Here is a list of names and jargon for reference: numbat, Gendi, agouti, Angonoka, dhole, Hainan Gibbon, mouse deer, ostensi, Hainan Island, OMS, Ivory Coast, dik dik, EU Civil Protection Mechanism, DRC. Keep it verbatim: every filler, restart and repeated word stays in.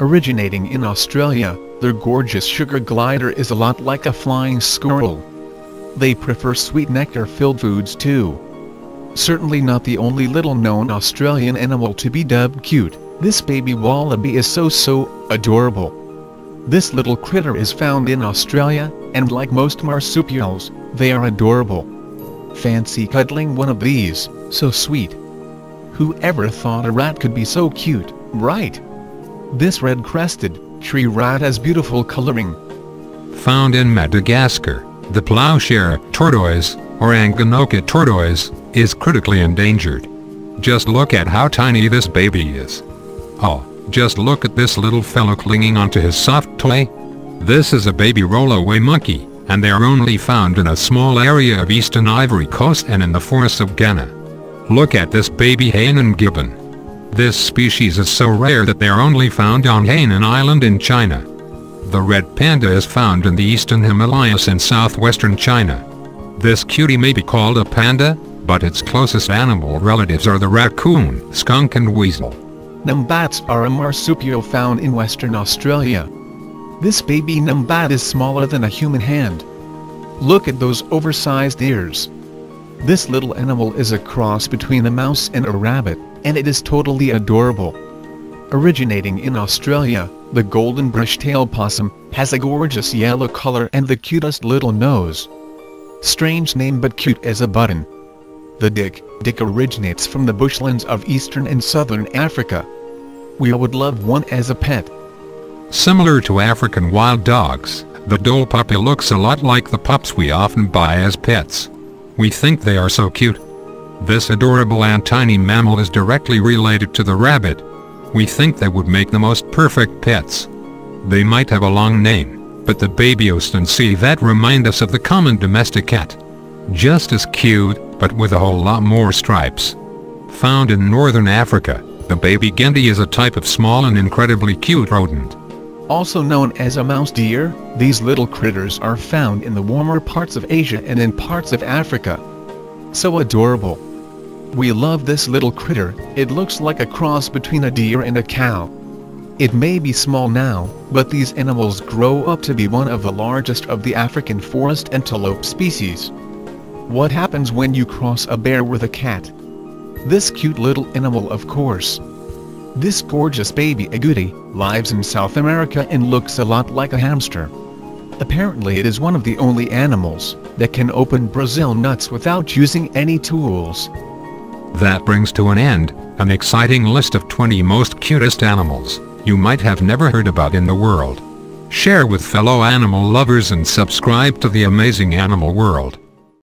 Originating in Australia, their gorgeous sugar glider is a lot like a flying squirrel. They prefer sweet nectar-filled foods too. Certainly not the only little-known Australian animal to be dubbed cute, this baby wallaby is so so adorable. This little critter is found in Australia, and like most marsupials, they are adorable. Fancy cuddling one of these, so sweet. Whoever thought a rat could be so cute, right? This red-crested tree rat has beautiful coloring. Found in Madagascar, the plowshare tortoise, or Angonoka tortoise, is critically endangered. Just look at how tiny this baby is. Oh, just look at this little fellow clinging onto his soft toy. This is a baby rollaway monkey, and they are only found in a small area of eastern Ivory Coast and in the forests of Ghana. Look at this baby Hainan Gibbon. This species is so rare that they are only found on Hainan Island in China. The red panda is found in the eastern Himalayas and southwestern China. This cutie may be called a panda, but its closest animal relatives are the raccoon, skunk and weasel. Numbats are a marsupial found in Western Australia. This baby numbat is smaller than a human hand. Look at those oversized ears. This little animal is a cross between a mouse and a rabbit, and it is totally adorable. Originating in Australia, the golden brush-tail possum has a gorgeous yellow color and the cutest little nose. Strange name but cute as a button. The dik dik originates from the bushlands of eastern and southern Africa. We would love one as a pet. Similar to African wild dogs, the dhole puppy looks a lot like the pups we often buy as pets. We think they are so cute. This adorable and tiny mammal is directly related to the rabbit. We think they would make the most perfect pets. They might have a long name, but the baby ostensi that remind us of the common domestic cat. Just as cute, but with a whole lot more stripes. Found in northern Africa, the baby Gendi is a type of small and incredibly cute rodent. Also known as a mouse deer, these little critters are found in the warmer parts of Asia and in parts of Africa. So adorable. We love this little critter, it looks like a cross between a deer and a cow. It may be small now, but these animals grow up to be one of the largest of the African forest antelope species. What happens when you cross a bear with a cat? This cute little animal, of course. This gorgeous baby agouti lives in South America and looks a lot like a hamster. Apparently it is one of the only animals that can open Brazil nuts without using any tools. That brings to an end an exciting list of twenty most cutest animals you might have never heard about in the world. Share with fellow animal lovers and subscribe to the amazing animal world.